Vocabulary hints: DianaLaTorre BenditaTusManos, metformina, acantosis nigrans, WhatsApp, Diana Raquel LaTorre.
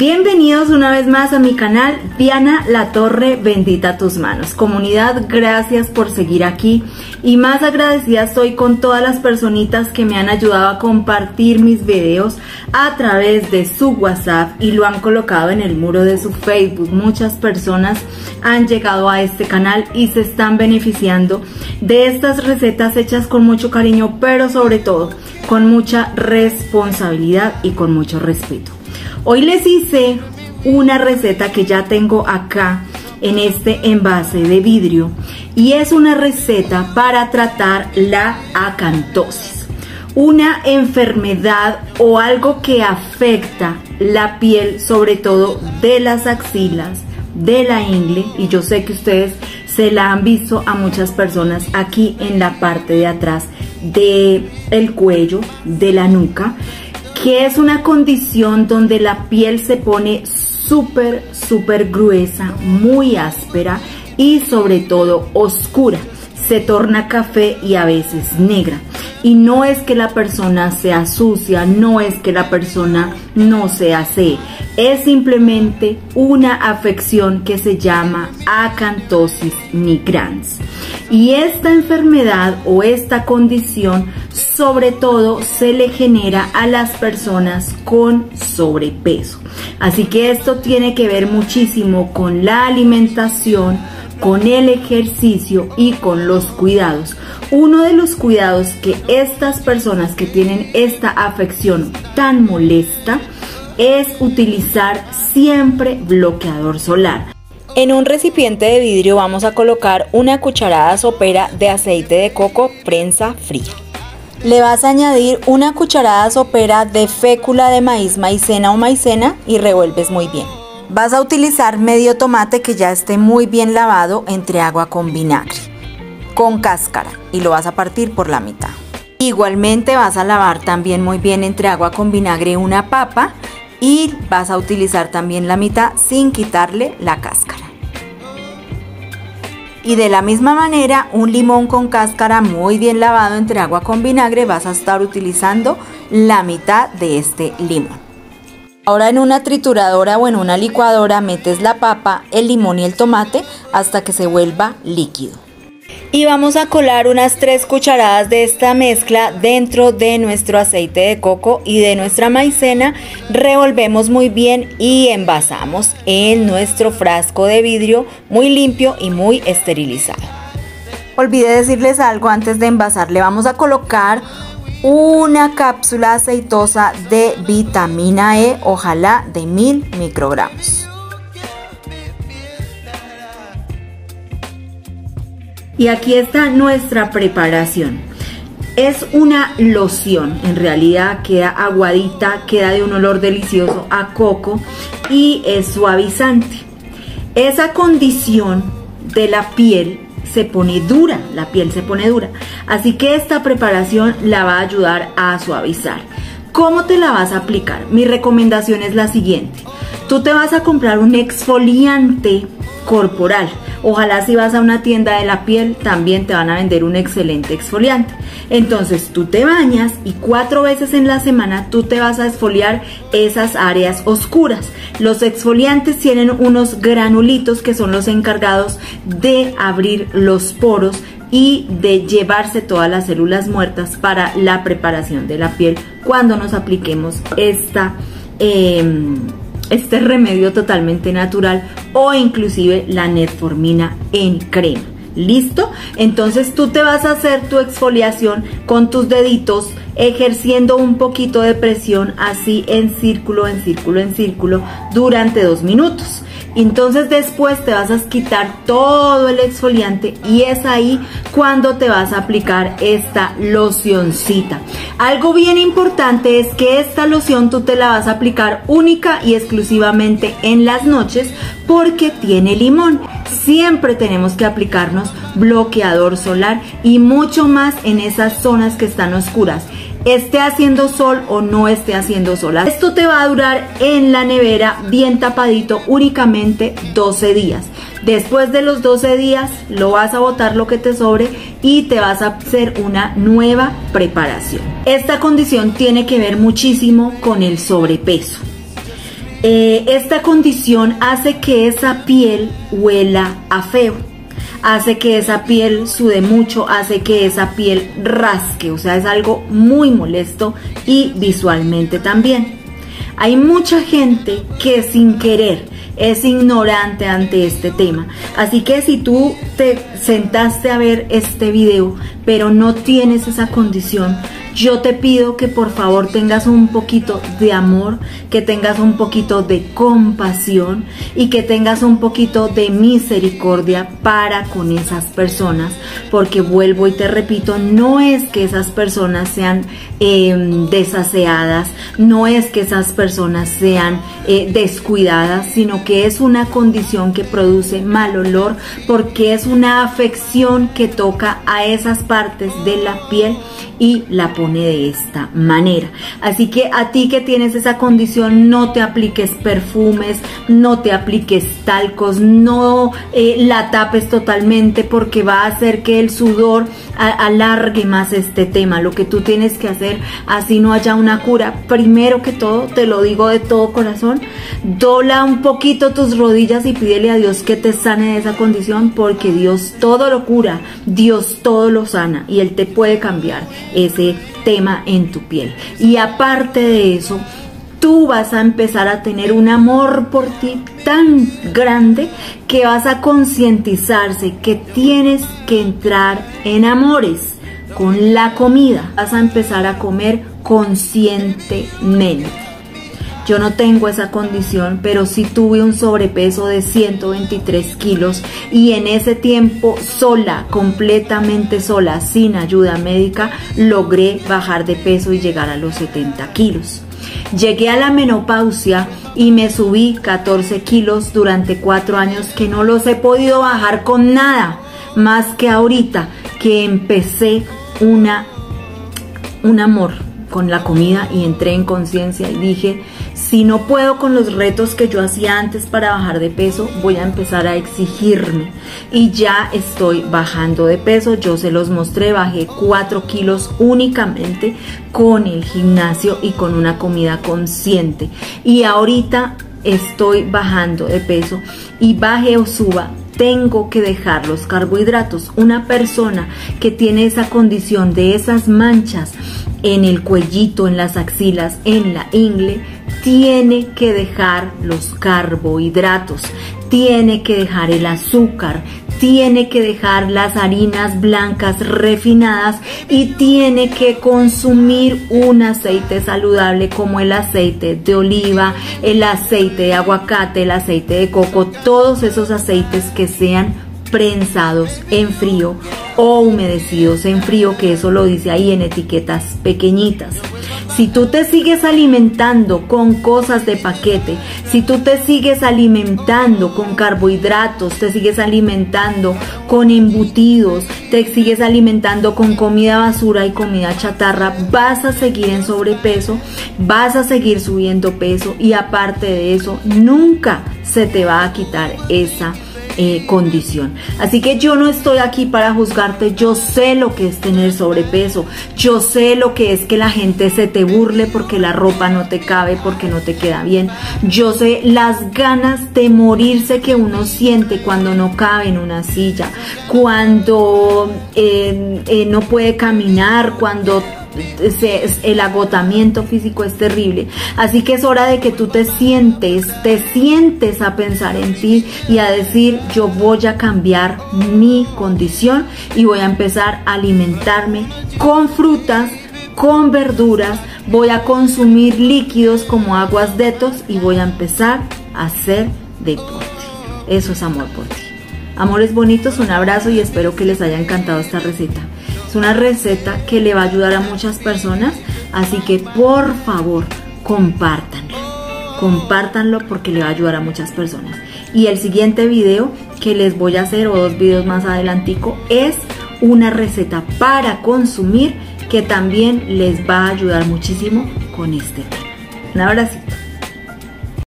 Bienvenidos una vez más a mi canal Diana LaTorre, bendita tus manos. Comunidad, gracias por seguir aquí y más agradecida estoy con todas las personitas que me han ayudado a compartir mis videos a través de su WhatsApp y lo han colocado en el muro de su Facebook. Muchas personas han llegado a este canal y se están beneficiando de estas recetas hechas con mucho cariño, pero sobre todo con mucha responsabilidad y con mucho respeto. Hoy les hice una receta que ya tengo acá en este envase de vidrio y es una receta para tratar la acantosis, una enfermedad o algo que afecta la piel, sobre todo de las axilas, de la ingle, y yo sé que ustedes se la han visto a muchas personas aquí en la parte de atrás del cuello, de la nuca, que es una condición donde la piel se pone súper gruesa, muy áspera y sobre todo oscura. Se torna café y a veces negra. Y no es que la persona sea sucia, no es que la persona no se asee. Es simplemente una afección que se llama acantosis nigrans. Y esta enfermedad o esta condición sobre todo se le genera a las personas con sobrepeso. Así que esto tiene que ver muchísimo con la alimentación, con el ejercicio y con los cuidados. Uno de los cuidados que estas personas que tienen esta afección tan molesta es utilizar siempre bloqueador solar. En un recipiente de vidrio vamos a colocar una cucharada sopera de aceite de coco prensa fría. Le vas a añadir una cucharada sopera de fécula de maíz, maicena o maicena y revuelves muy bien. Vas a utilizar medio tomate que ya esté muy bien lavado entre agua con vinagre, con cáscara, y lo vas a partir por la mitad. Igualmente vas a lavar también muy bien entre agua con vinagre una papa y vas a utilizar también la mitad sin quitarle la cáscara. Y de la misma manera, un limón con cáscara muy bien lavado entre agua con vinagre, vas a estar utilizando la mitad de este limón. Ahora en una trituradora o en una licuadora metes la papa, el limón y el tomate hasta que se vuelva líquido. Y vamos a colar unas 3 cucharadas de esta mezcla dentro de nuestro aceite de coco y de nuestra maicena. Revolvemos muy bien y envasamos en nuestro frasco de vidrio muy limpio y muy esterilizado. Olvidé decirles algo antes de envasar. Le vamos a colocar una cápsula aceitosa de vitamina E, ojalá de 1000 microgramos. Y aquí está nuestra preparación. Es una loción, en realidad queda aguadita, queda de un olor delicioso a coco y es suavizante. Esa condición de la piel se pone dura, la piel se pone dura. Así que esta preparación la va a ayudar a suavizar. ¿Cómo te la vas a aplicar? Mi recomendación es la siguiente. Tú te vas a comprar un exfoliante corporal. Ojalá si vas a una tienda de la piel también te van a vender un excelente exfoliante. Entonces tú te bañas y 4 veces en la semana tú te vas a exfoliar esas áreas oscuras. Los exfoliantes tienen unos granulitos que son los encargados de abrir los poros y de llevarse todas las células muertas para la preparación de la piel cuando nos apliquemos este remedio totalmente natural o inclusive la metformina en crema. ¿Listo? Entonces tú te vas a hacer tu exfoliación con tus deditos ejerciendo un poquito de presión así en círculo, en círculo, en círculo durante 2 minutos. Entonces después te vas a quitar todo el exfoliante y es ahí cuando te vas a aplicar esta locioncita. Algo bien importante es que esta loción tú te la vas a aplicar única y exclusivamente en las noches porque tiene limón. Siempre tenemos que aplicarnos bloqueador solar y mucho más en esas zonas que están oscuras. Esté haciendo sol o no esté haciendo sol. Esto te va a durar en la nevera bien tapadito únicamente 12 días. Después de los 12 días lo vas a botar lo que te sobre y te vas a hacer una nueva preparación. Esta condición tiene que ver muchísimo con el sobrepeso. Esta condición hace que esa piel huela a feo, hace que esa piel sude mucho, hace que esa piel rasque, o sea, es algo muy molesto y visualmente también. Hay mucha gente que sin querer es ignorante ante este tema, así que si tú te sentaste a ver este video pero no tienes esa condición, yo te pido que por favor tengas un poquito de amor, que tengas un poquito de compasión y que tengas un poquito de misericordia para con esas personas, porque vuelvo y te repito, no es que esas personas sean desaseadas, no es que esas personas sean descuidadas, sino que es una condición que produce mal olor porque es una afección que toca a esas partes de la piel y la pone de esta manera. Así que a ti que tienes esa condición, no te apliques perfumes, no te apliques talcos, no la tapes totalmente porque va a hacer que el sudor alargue más este tema. Lo que tú tienes que hacer, así no haya una cura, primero que todo, te lo digo de todo corazón, dobla un poquito tus rodillas y pídele a Dios que te sane de esa condición, porque Dios todo lo cura, Dios todo lo sana y Él te puede cambiar ese tema en tu piel. Y aparte de eso, tú vas a empezar a tener un amor por ti tan grande que vas a concientizarse que tienes que entrar en amores con la comida. Vas a empezar a comer conscientemente. Yo no tengo esa condición, pero sí tuve un sobrepeso de 123 kilos y en ese tiempo sola, completamente sola, sin ayuda médica, logré bajar de peso y llegar a los 70 kilos. Llegué a la menopausia y me subí 14 kilos durante 4 años que no los he podido bajar con nada, más que ahorita que empecé un amor con la comida y entré en conciencia y dije, si no puedo con los retos que yo hacía antes para bajar de peso, voy a empezar a exigirme. Y ya estoy bajando de peso, yo se los mostré, bajé 4 kilos únicamente con el gimnasio y con una comida consciente. Y ahorita estoy bajando de peso y baje o suba, tengo que dejar los carbohidratos. Una persona que tiene esa condición de esas manchas en el cuellito, en las axilas, en la ingle, tiene que dejar los carbohidratos, tiene que dejar el azúcar, tiene que dejar las harinas blancas refinadas y tiene que consumir un aceite saludable como el aceite de oliva, el aceite de aguacate, el aceite de coco, todos esos aceites que sean prensados en frío o humedecidos en frío, que eso lo dice ahí en etiquetas pequeñitas. Si tú te sigues alimentando con cosas de paquete, si tú te sigues alimentando con carbohidratos, te sigues alimentando con embutidos, te sigues alimentando con comida basura y comida chatarra, vas a seguir en sobrepeso, vas a seguir subiendo peso y aparte de eso, nunca se te va a quitar esa condición. Así que yo no estoy aquí para juzgarte, yo sé lo que es tener sobrepeso, yo sé lo que es que la gente se te burle porque la ropa no te cabe, porque no te queda bien, yo sé las ganas de morirse que uno siente cuando no cabe en una silla, cuando no puede caminar, cuando el agotamiento físico es terrible. Así que es hora de que tú te sientes a pensar en ti y a decir, yo voy a cambiar mi condición y voy a empezar a alimentarme con frutas, con verduras, voy a consumir líquidos como aguas detox y voy a empezar a hacer deporte. Eso es amor por ti. Amores bonitos, un abrazo y espero que les haya encantado esta receta. Es una receta que le va a ayudar a muchas personas, así que por favor compártanlo porque le va a ayudar a muchas personas. Y el siguiente video que les voy a hacer, o 2 videos más adelantico, es una receta para consumir que también les va a ayudar muchísimo con este tema. Un abracito.